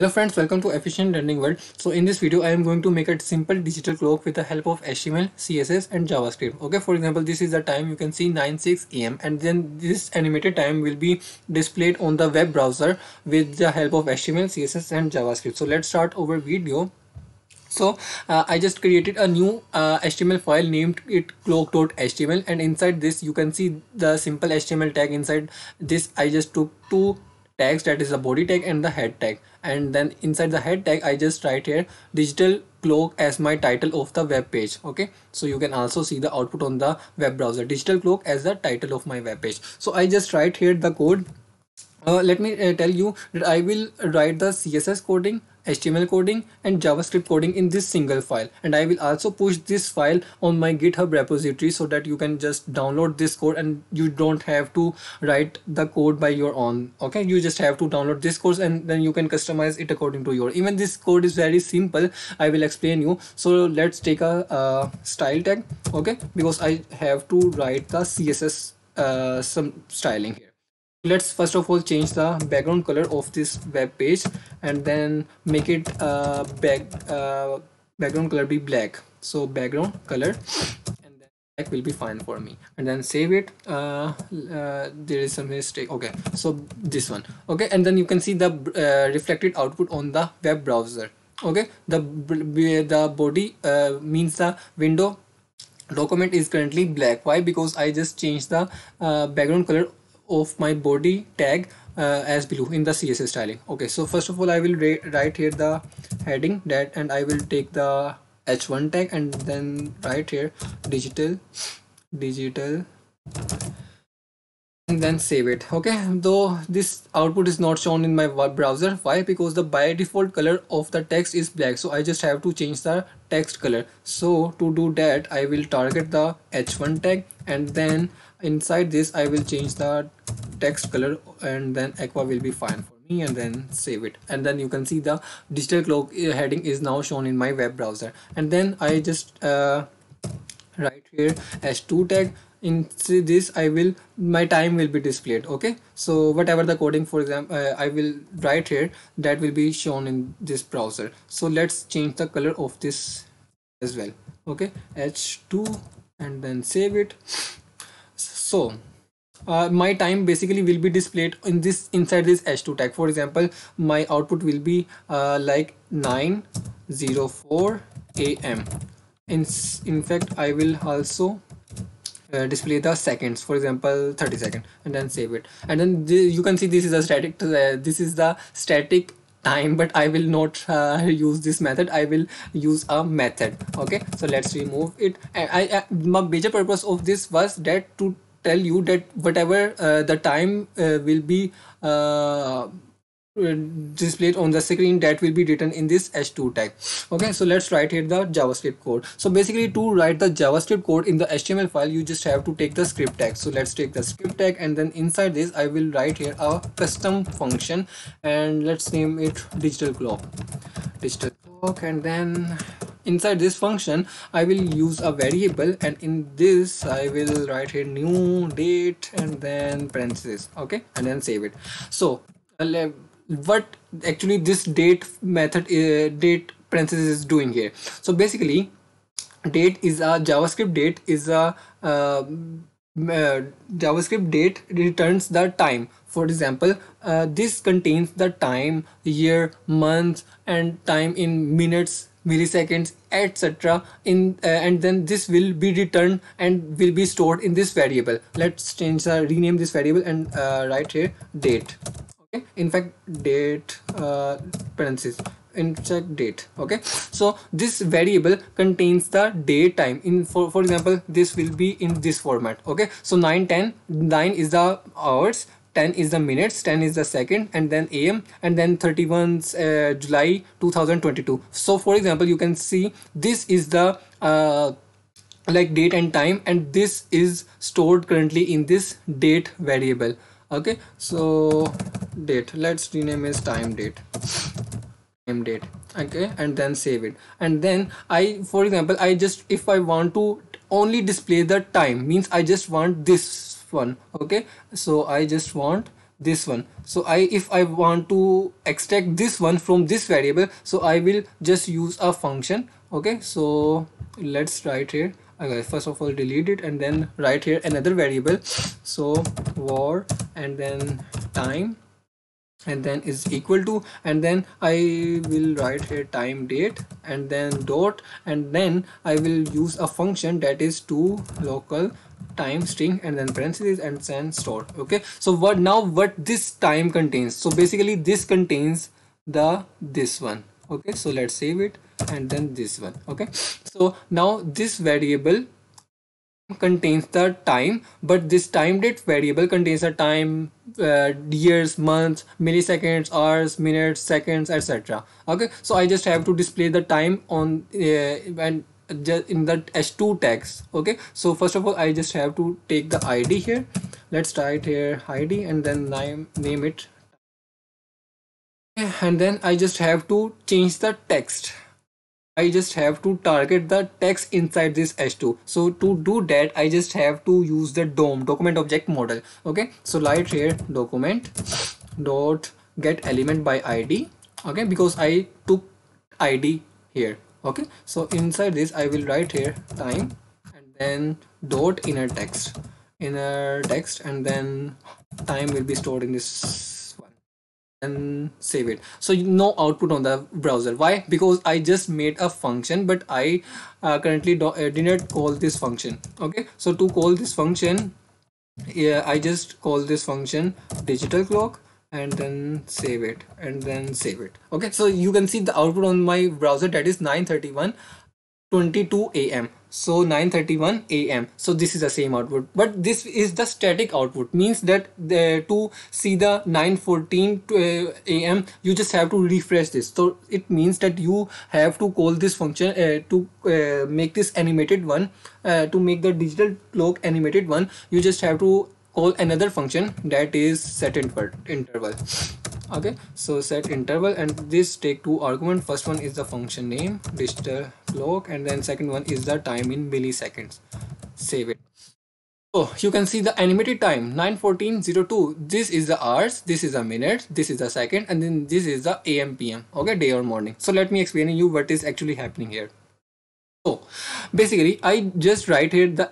Hello friends, welcome to Efficient Rendering World. So in this video I am going to make a simple digital clock with the help of HTML, CSS and JavaScript. Okay, for example, this is the time, you can see 9:06 AM, and then this animated time will be displayed on the web browser with the help of HTML, CSS and JavaScript. So let's start our video. So I just created a new HTML file, named it clock.html, and inside this you can see the simple HTML tag. Inside this I just took two tags, that is the body tag and the head tag, and then inside the head tag I just write here digital clock as my title of the web page. Okay, so you can also see the output on the web browser, digital clock as the title of my web page. So I just write here the code. Let me tell you that I will write the CSS coding, HTML coding and JavaScript coding in this single file, and I will also push this file on my GitHub repository so that you can just download this code and you don't have to write the code by your own. Okay, you just have to download this code and then you can customize it according to your. Even this code is very simple, I will explain you. So let's take a style tag, okay, because I have to write the CSS some styling here. Let's first of all change the background color of this web page and then make it background color be black. So background color and then black will be fine for me, and then save it. There is some mistake. Okay, so this one. Okay, and then you can see the reflected output on the web browser. Okay, the body means the window document is currently black. Why? Because I just changed the background color of my body tag as blue in the CSS styling. Okay, so first of all I will write here the heading, that, and I will take the h1 tag and then write here digital and then save it. Okay, though this output is not shown in my web browser. Why? Because the by default color of the text is black, so I just have to change the text color. So to do that I will target the h1 tag and then inside this I will change the text color, and then aqua will be fine for me, and then save it. And then you can see the digital clock heading is now shown in my web browser. And then I just write here h2 tag. In this I will, my time will be displayed. Okay, so whatever the coding, for example, I will write here, that will be shown in this browser. So let's change the color of this as well. Okay, h2 and then save it. So my time basically will be displayed in this, inside this h2 tag. For example, my output will be like 9:04 AM. In fact I will also display the seconds, for example 30 seconds, and then save it. And then you can see this is a static this is the static time, but I will not use this method, I will use a method. Okay, so let's remove it. And my major purpose of this was that to tell you that whatever the time will be displayed on the screen, that will be written in this h2 tag. Okay, so let's write here the JavaScript code. So basically to write the JavaScript code in the HTML file, you just have to take the script tag. So let's take the script tag, and then inside this I will write here a custom function, and let's name it digital clock, and then inside this function I will use a variable, and in this I will write here new date and then parentheses. Okay, and then save it. So what actually this date method date parenthesis is doing here. So basically date is a JavaScript, date is a JavaScript date returns the time. For example, this contains the time, year, month, and time in minutes, milliseconds, etc. in and then this will be returned and will be stored in this variable. Let's change the rename this variable and write here date. Okay, in fact date parenthesis, in fact date. Okay, so this variable contains the date time. In for example, this will be in this format. Okay, so 9 is the hours, 10 is the minutes, 10 is the second, and then AM, and then 31st July 2022. So for example, you can see this is the like date and time, and this is stored currently in this date variable. Okay, so date, let's rename as time date. Okay, and then save it. And then I, for example, I just, if I want to only display the time, means I just want this one. Okay, so I just want this one. So if I want to extract this one from this variable, so I will just use a function. Okay, so let's write here. Okay, first of all delete it and then write here another variable, so var and then time and then is equal to, and then I will write here time date and then dot, and then I will use a function that is to local time string and then parentheses and then store. Okay, so what this time contains, so basically this contains this one. Okay, so let's save it and then this one. Okay, so now this variable contains the time, but this time date variable contains the time, years, months, milliseconds, hours, minutes, seconds, etc. Okay, so I just have to display the time on and just in the h2 tags. Okay, so first of all I just have to take the id here. Let's type here id and then name it, and then I just have to change the text. I just have to target the text inside this h2. So to do that I just have to use the DOM, document object model. Okay, so write here document dot get element by id. okay, because I took id here. Okay, so inside this I will write here time and then dot inner text and then time will be stored in this one and save it. So no output on the browser. Why? Because I just made a function, but I currently did not call this function. Okay, so to call this function, yeah, I just call this function digital clock and then save it and then save it. Okay, so you can see the output on my browser, that is 9:31:22 a.m. so 9:31 a.m. so this is the same output, but this is the static output, means that to see the 9:14 a.m. you just have to refresh this. So it means that you have to call this function to make this animated one, to make the digital clock animated one, you just have to call another function that is set interval. Okay, so set interval, and this take two arguments. First one is the function name digital clock and then second one is the time in milliseconds. Save it. So you can see the animated time 9:14:02. This is the hours, this is the minutes, this is the second, and then this is the am pm. okay, day or morning. So let me explain you what is actually happening here. So basically I just write here the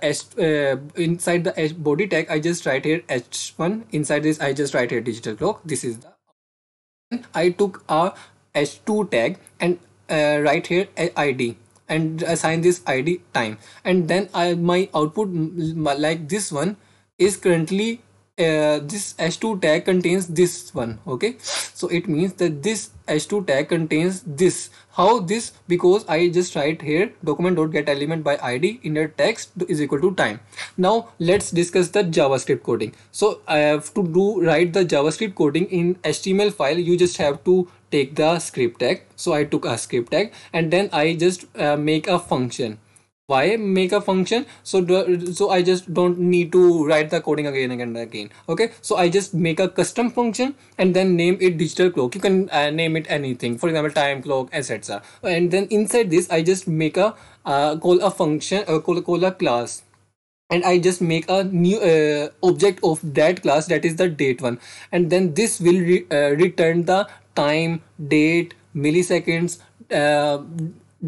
inside the body tag I just write here h1, inside this I just write here digital clock. This is the, I took a h2 tag and write here id and assign this id time, and then my output like this one is currently this h2 tag contains this one. Okay, so it means that this h2 tag contains this. How this? Because I just write here document dot get element by id inner text is equal to time. Now let's discuss the JavaScript coding. So I have to write the JavaScript coding in HTML file. You just have to take the script tag. So I took a script tag and then I just make a function. Why make a function? So I just don't need to write the coding again. Okay, so I just make a custom function and then name it digital clock. You can name it anything, for example time clock, etc. And then inside this I just make a call a function, call a class, and I just make a new object of that class, that is the date one, and then this will return the time, date, milliseconds,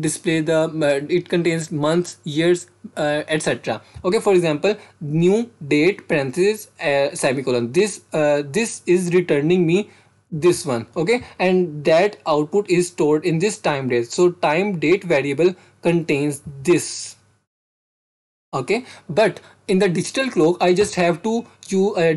display the it contains months, years, etc. Okay, for example new date parenthesis semicolon, this is returning me this one. Okay, and that output is stored in this time date. So time date variable contains this. Okay, but in the digital clock I just have to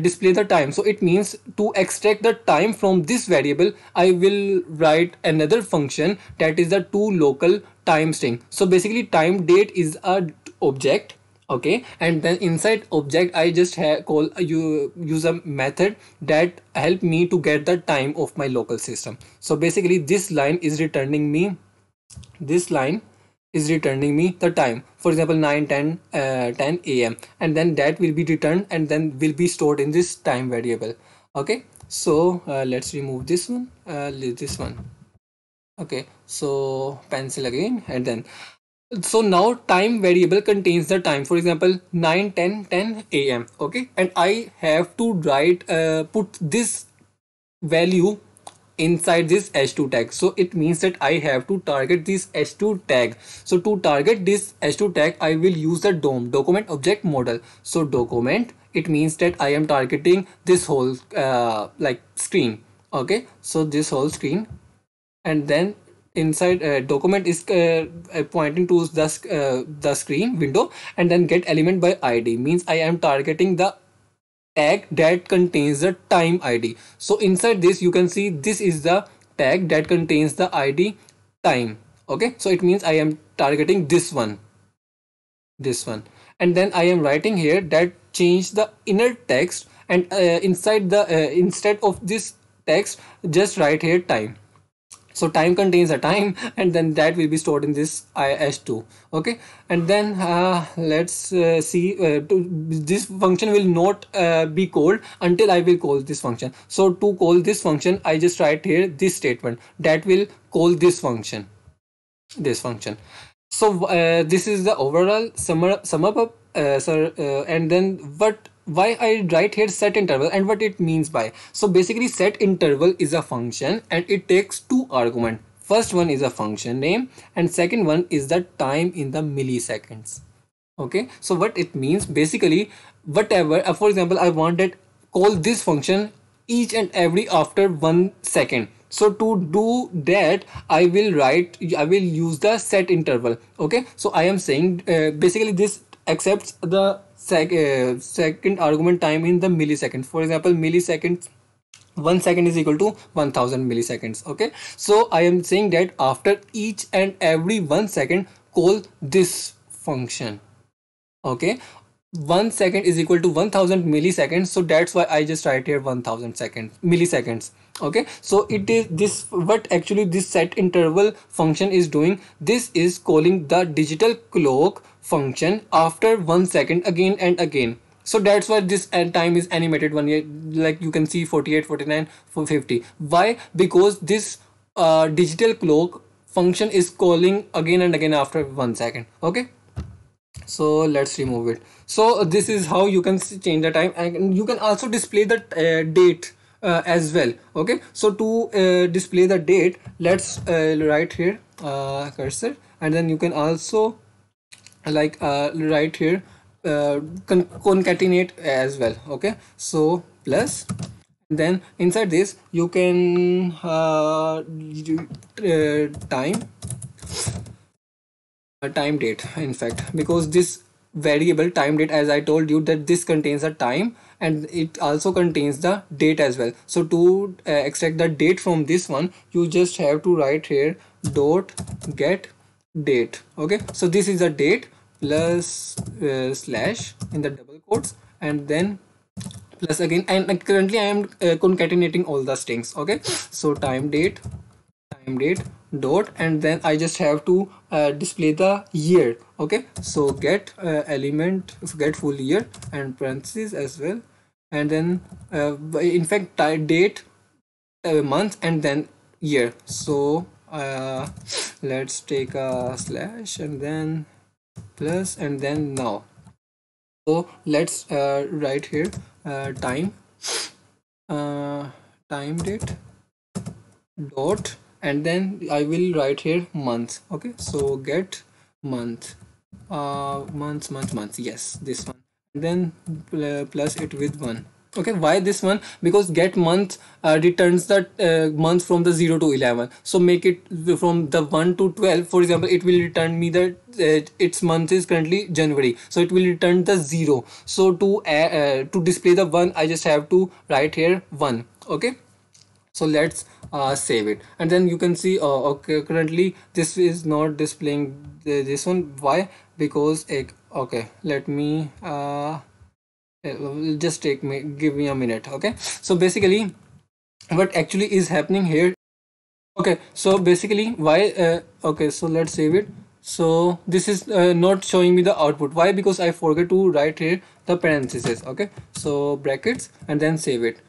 display the time. So it means to extract the time from this variable I will write another function that is the to local time string. So basically time date is a object. Okay, and then inside object I just use a method that help me to get the time of my local system. So basically this line is returning me the time, for example 9:10 a.m. and then that will be returned and then will be stored in this time variable. Okay, so let's remove this one, this one. Okay, so pencil again, and then So now time variable contains the time, for example 9:10 10 a.m. okay, and I have to write put this value inside this h2 tag. So it means that I have to target this h2 tag. So to target this h2 tag, I will use the DOM, document object model. So document, it means that I am targeting this whole like screen. Okay, so this whole screen, and then inside document is pointing to the screen window, and then get element by id means I am targeting the tag that contains the time id. So inside this you can see this is the tag that contains the id time. Okay, so it means I am targeting this one, and then I am writing here that change the inner text, and inside the instead of this text just write here time. So time contains a time, and then that will be stored in this h2. Okay, and then let's see this function will not be called until I will call this function. So to call this function, I just write here this statement that will call this function. So this is the overall sum up and then why I write here set interval and what it means by. So basically set interval is a function and it takes two arguments. First one is a function name and second one is the time in the milliseconds. Okay, so what it means basically, whatever for example I wanted call this function each and every after 1 second. So to do that I will use the set interval. Okay, so I am saying basically this accepts the second argument time in the millisecond. For example milliseconds, 1 second is equal to 1000 milliseconds. Okay, so I am saying that after each and every 1 second call this function. Okay, 1 second is equal to 1000 milliseconds, so that's why I just write here 1000 milliseconds. Okay, so it is this what actually this set interval function is doing. This is calling the digital clock function after 1 second again and again. So that's why this time is animated one year, like you can see 48 49 50. Why? because this digital clock function is calling again and again after 1 second. Okay, so let's remove it. So this is how you can change the time, and you can also display the date as well. Okay, so to display the date, let's write here cursor, and then you can also like write here concatenate as well. Okay, so plus, then inside this you can time date, in fact, because this variable time date, as I told you, that this contains a time and it also contains the date as well. So to extract the date from this one, you just have to write here dot get date. Okay, so this is a date plus slash in the double quotes, and then plus again, and currently I am concatenating all the strings. Okay, so time date dot, and then I just have to display the year. Okay, so get element, get full year, and parentheses as well, and then in fact date, month, and then year. So let's take a slash and then plus, and then now. So let's write here time date dot, and then I will write here month. Okay, so get month, month, yes, this one, and then plus it with one. Okay, why this one? because get month returns that month from the 0 to 11. So make it from the 1 to 12. For example, it will return me that its month is currently January, so it will return the 0. So to display the 1, I just have to write here 1. Okay, so let's save it, and then you can see okay, currently this is not displaying this one. Why? because okay, let me just give me a minute. Okay, so basically what actually is happening here. Okay, so basically why okay, so let's save it. So this is not showing me the output. Why? because I forget to write here the parentheses. Okay, so brackets, and then save it,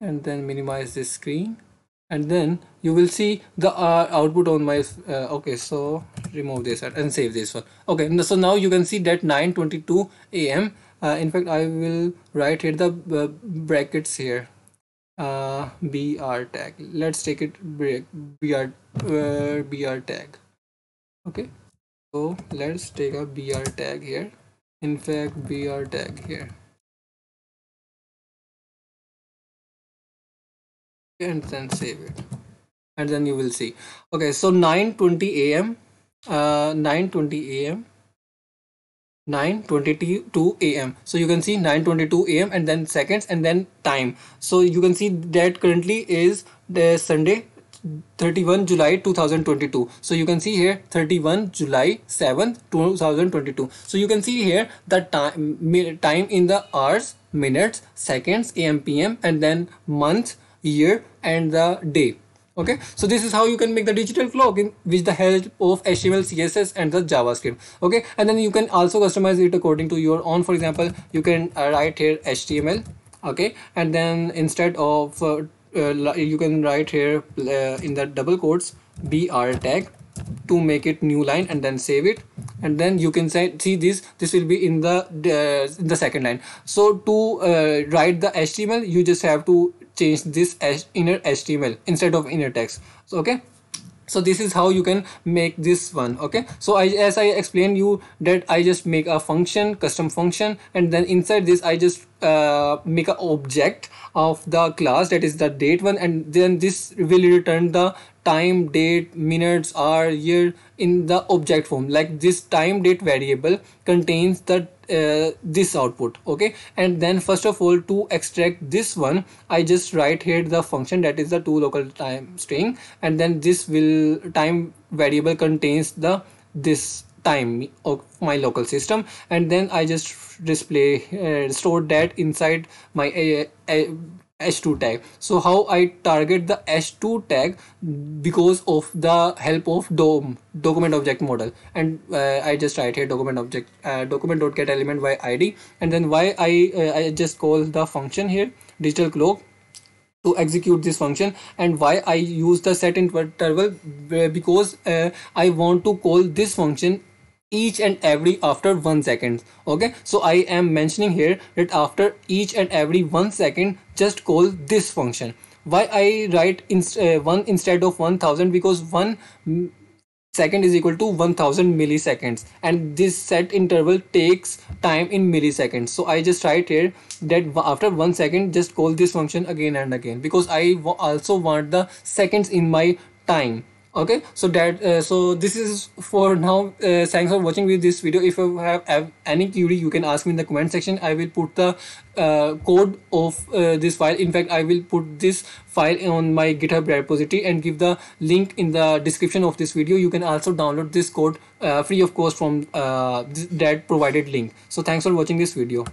and then minimize this screen, and then you will see the output on my okay, so remove this and save this one. Okay, so now you can see that 9:22 a.m. In fact, I will write here the brackets here, br tag. Let's take it br tag. Okay, so let's take a br tag here. In fact, br tag here, and then save it, and then you will see. Okay, so 9:20 a.m. 9:20 a.m. 9:22 a.m. So you can see 9:22 a.m. and then seconds and then time. So you can see that currently is the Sunday, 31 July 2022. So you can see here 31 July 7th 2022. So you can see here the time in the hours, minutes, seconds, am, pm, and then month, year, and the day. Okay, so this is how you can make the digital clock in with the help of HTML, CSS, and the JavaScript. Okay, and then you can also customize it according to your own. For example, you can write here HTML. Okay, and then instead of you can write here in the double quotes br tag to make it new line, and then save it, and then you can say, see this will be in the second line. So to write the HTML, you just have to change this as inner HTML instead of inner text. So, okay, so this is how you can make this one. Okay, so as I explained you that I just make a function, custom function, and then inside this I just make an object of the class, that is the date one, and then this will return the time, date, minutes, hour, year in the object form. Like this time date variable contains the this output. Okay, and then first of all, to extract this one, I just write here the function, that is the to local time string, and then this will time variable contains the this time of my local system, and then I just display store that inside my h2 tag. So how I target the h2 tag, because of the help of DOM, document object model, and I just write here document object document.get element by id, and then why I just call the function here digital clock to execute this function, and why I use the set interval, because I want to call this function each and every after 1 second. Okay, so I am mentioning here that after each and every 1 second, just call this function. Why I write one instead of 1000, because 1 second is equal to 1000 milliseconds, and this set interval takes time in milliseconds. So I just write here that after 1 second, just call this function again and again, because I also want the seconds in my time. Okay, so that so this is for now. Thanks for watching with this video. If you have any query, you can ask me in the comment section. I will put the code of this file. In fact, I will put this file on my GitHub repository and give the link in the description of this video. You can also download this code free of course from that provided link. So thanks for watching this video.